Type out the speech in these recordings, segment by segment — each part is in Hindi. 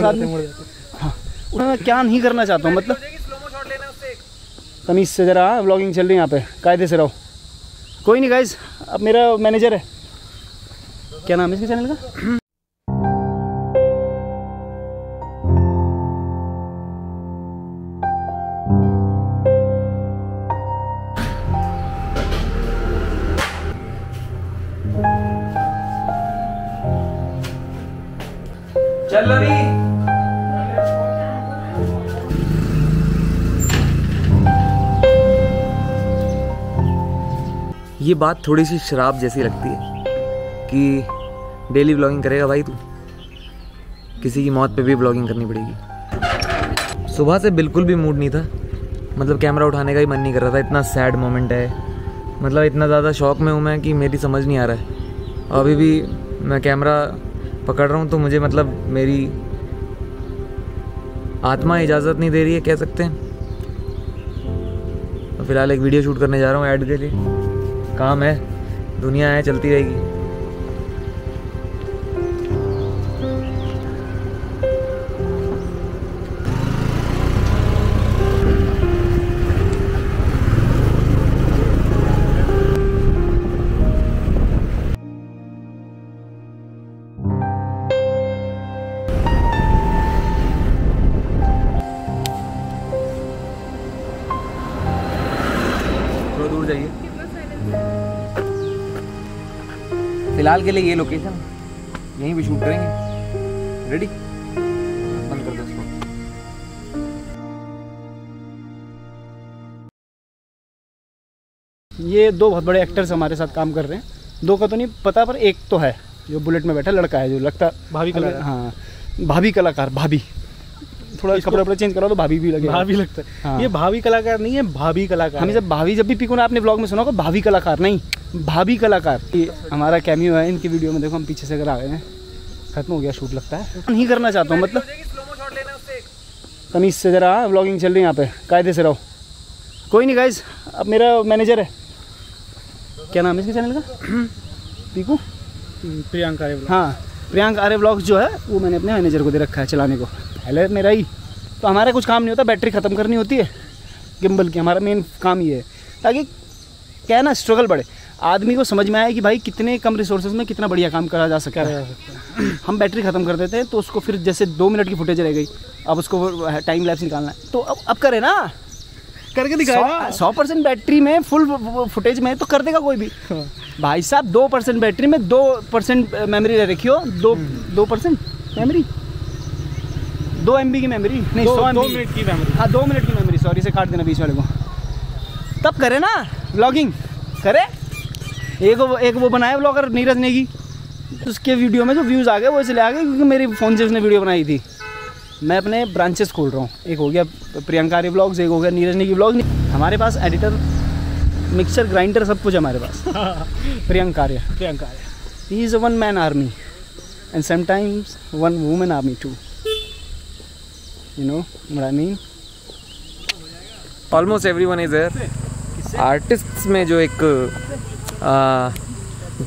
उस आदमी क्या नहीं करना चाहता हूँ, मतलब तमीज से जरा व्लॉगिंग चल रही है यहाँ पे, कायदे से रहो। कोई नहीं गाइज, अब मेरा मैनेजर है, क्या नाम है इसके चैनल का? चल अभी ये बात थोड़ी सी शराब जैसी लगती है कि डेली ब्लॉगिंग करेगा भाई तू, किसी की मौत पे भी ब्लॉगिंग करनी पड़ेगी। सुबह से बिल्कुल भी मूड नहीं था, मतलब कैमरा उठाने का ही मन नहीं कर रहा था, इतना सैड मोमेंट है, मतलब इतना ज़्यादा शौक में हूँ मैं कि मेरी समझ नहीं आ रहा है। अभी भी मैं कैमरा पकड़ रहा हूँ तो मुझे मतलब मेरी आत्मा इजाज़त नहीं दे रही है, कह सकते हैं। तो फिलहाल एक वीडियो शूट करने जा रहा हूँ ऐड के लिए, काम है, दुनिया है, चलती रहेगी। फिलहाल के लिए ये लोकेशन यहीं पे शूट करेंगे। रेडी, बंद कर दो इसको। ये दो बहुत बड़े एक्टर्स हमारे साथ काम कर रहे हैं, दो का तो नहीं पता पर एक तो है जो बुलेट में बैठा लड़का है, जो लगता भाभी कलाकार। हाँ भाभी कलाकार, भाभी थोड़ा कपड़ा वपड़ा चेंज करो तो भाभी भी लगे, भाभी लगता है। हाँ। ये भाभी कलाकार नहीं है, भाभी कलाकार। हमें जब भाभी जब भी पीको ना, आपने ब्लॉग में सुना होगा भाभी कलाकार, नहीं भाभी कलाकार। ये हमारा कैमियो है इनकी वीडियो में, देखो हम पीछे से अगर आ गए हैं, खत्म हो गया शूट लगता है। नहीं करना चाहता हूँ, मतलब तमीज से जरा ब्लॉगिंग चल रही है यहाँ पे, कायदे से रहो। कोई नहीं गाइज, अब मेरा मैनेजर है, क्या नाम है इसके चैनल का? पीकू, प्रियंका आर्य। हाँ प्रियंका आर्य ब्लॉग जो है वो मैंने अपने मैनेजर को दे रखा है चलाने को, पहले मेरा ही। तो हमारा कुछ काम नहीं होता, बैटरी ख़त्म करनी होती है गिम्बल की, हमारा मेन काम ये है, ताकि क्या है ना स्ट्रगल बढ़े, आदमी को समझ में आए कि भाई कितने कम रिसोर्सेज में कितना बढ़िया काम करा जा सकता है। हम बैटरी ख़त्म कर देते हैं तो उसको फिर जैसे 2 मिनट की फुटेज रह गई, अब उसको टाइम लैप्स निकालना है, तो अब करे ना, करके दिखाएगा। 100% बैटरी में फुल फुटेज में तो कर देगा कोई भी। भाई साहब 2% बैटरी में 2% मेमोरी रह रखी हो, 2% मेमोरी, 2 MB की मेमोरी नहीं, 100 MB की मेमोरी। हाँ 2 मिनट की मेमोरी, सॉरी से काट देना बीच वाले को, तब करे ना व्लॉगिंग करे। एक वो बनाया व्लॉगर नीरज नेगी, उसके वीडियो में जो व्यूज़ आ गए वो इसलिए आ गए क्योंकि मेरे फ़ोन से उसने वीडियो बनाई थी। मैं अपने ब्रांचेस खोल रहा हूँ, एक हो गया प्रियंका आर्य व्लॉग्स, एक हो गया नीरज नेगी व्लॉग। हमारे पास एडिटर, मिक्सर, ग्राइंडर सब कुछ हमारे पास। Priyanka Arya he is one man army and sometimes one women army too, you know what I mean? Almost everyone is there. Artists में जो एक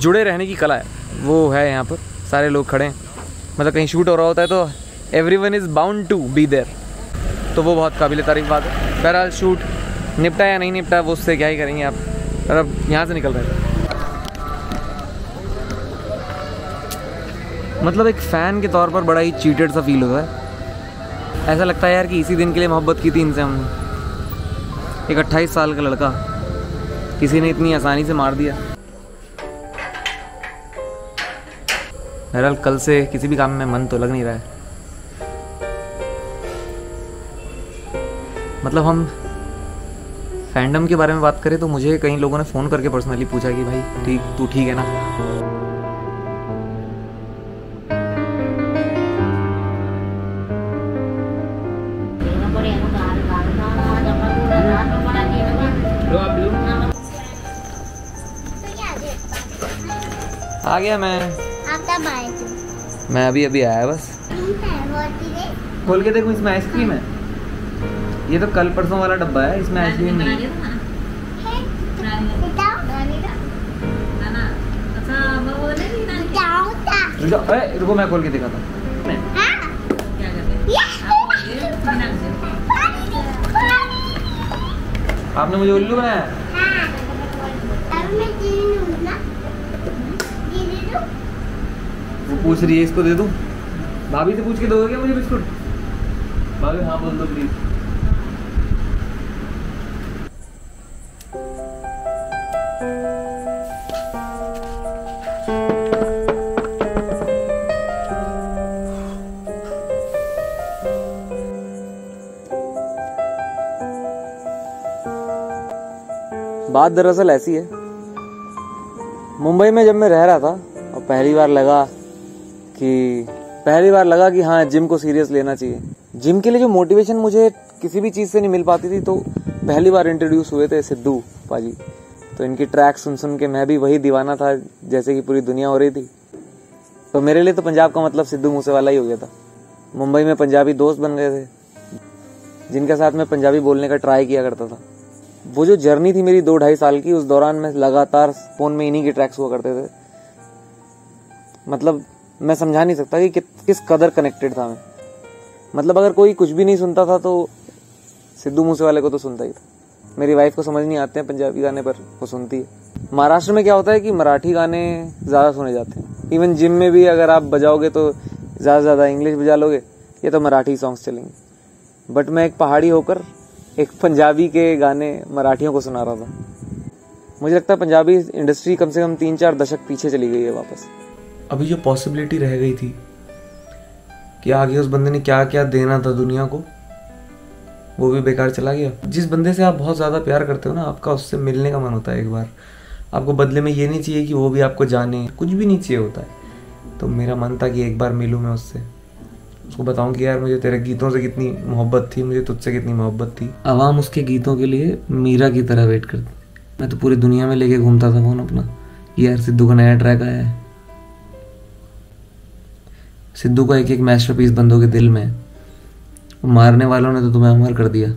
जुड़े रहने की कला है वो है यहाँ पर, सारे लोग खड़े हैं, मतलब कहीं शूट हो रहा होता है तो everyone is bound to be there, तो वो बहुत काबिल तारीफ बात है। बहरहाल शूट निपटा या नहीं निपटा वो उससे क्या ही करेंगे आप, और अब यहाँ से निकल रहे हैं। मतलब एक फ़ैन के तौर पर बड़ा ही चीटेड सा फील होता है, ऐसा लगता है यार कि इसी दिन के लिए मोहब्बत की थी इनसे हमने। एक 28 साल का लड़का किसी ने इतनी आसानी से मार दिया। बहरहाल कल से किसी भी काम में मन तो लग नहीं रहा है। मतलब हम फैंडम के बारे में बात करें तो मुझे कई लोगों ने फ़ोन करके पर्सनली पूछा कि भाई ठीक, तू ठीक है ना? आ गया मैं, अभी आया। बस खोल के देखो, इसमें आइसक्रीम है। ये तो कल परसों वाला डब्बा है, इसमें आइसक्रीम नहीं है। रुको मैं खोल के दिखाता हूँ। आपने मुझे उल्लू बनाया? हाँ। अब मैं वो पूछ रही है इसको दे दूं? भाभी से पूछ के दोगे क्या मुझे बिस्कुट? भाभी हाँ बोल दो प्लीज। बात दरअसल ऐसी है, मुंबई में जब मैं रह रहा था और पहली बार लगा कि हाँ जिम को सीरियस लेना चाहिए। जिम के लिए जो मोटिवेशन मुझे किसी भी चीज़ से नहीं मिल पाती थी, तो पहली बार इंट्रोड्यूस हुए थे सिद्धू पाजी, तो इनकी ट्रैक सुन सुन के मैं भी वही दीवाना था जैसे कि पूरी दुनिया हो रही थी। तो मेरे लिए तो पंजाब का मतलब सिद्धू मूसेवाला ही हो गया था। मुंबई में पंजाबी दोस्त बन गए थे जिनके साथ मैं पंजाबी बोलने का ट्राई किया करता था। वो जो जर्नी थी मेरी 2-2.5 साल की, उस दौरान मैं लगातार फोन में इन्हीं के ट्रैक्स हुआ करते थे। मतलब मैं समझा नहीं सकता कि किस कदर कनेक्टेड था मैं। मतलब अगर कोई कुछ भी नहीं सुनता था तो सिद्धू मूसेवाले को तो सुनता ही था। मेरी वाइफ को समझ नहीं आते हैं पंजाबी गाने, पर वो सुनती है। महाराष्ट्र में क्या होता है कि मराठी गाने ज़्यादा सुने जाते हैं। इवन जिम में भी अगर आप बजाओगे तो ज़्यादा से ज़्यादा इंग्लिश बजा लोगे या तो मराठी सॉन्ग्स चलेंगे। बट मैं एक पहाड़ी होकर एक पंजाबी के गाने मराठियों को सुना रहा था। मुझे लगता है पंजाबी इंडस्ट्री कम से कम 3-4 दशक पीछे चली गई है वापस। अभी जो पॉसिबिलिटी रह गई थी कि आगे उस बंदे ने क्या क्या देना था दुनिया को, वो भी बेकार चला गया। जिस बंदे से आप बहुत ज़्यादा प्यार करते हो ना, आपका उससे मिलने का मन होता है एक बार। आपको बदले में ये नहीं चाहिए कि वो भी आपको जाने, कुछ भी नहीं चाहिए होता है। तो मेरा मन था कि एक बार मिलूँ मैं उससे, उसको बताऊं कि यार मुझे तेरे गीतों से कितनी मोहब्बत थी, मुझे तुझसे कितनी मोहब्बत थी। आवाम उसके गीतों के लिए मीरा की तरह वेट करती। मैं तो पूरी दुनिया में लेके घूमता था फोन अपना, यार सिद्धू का नया ट्रैक आया है। सिद्धू का एक एक मास्टरपीस बंदों के दिल में है। मारने वालों ने तो तुम्हें अमर कर दिया।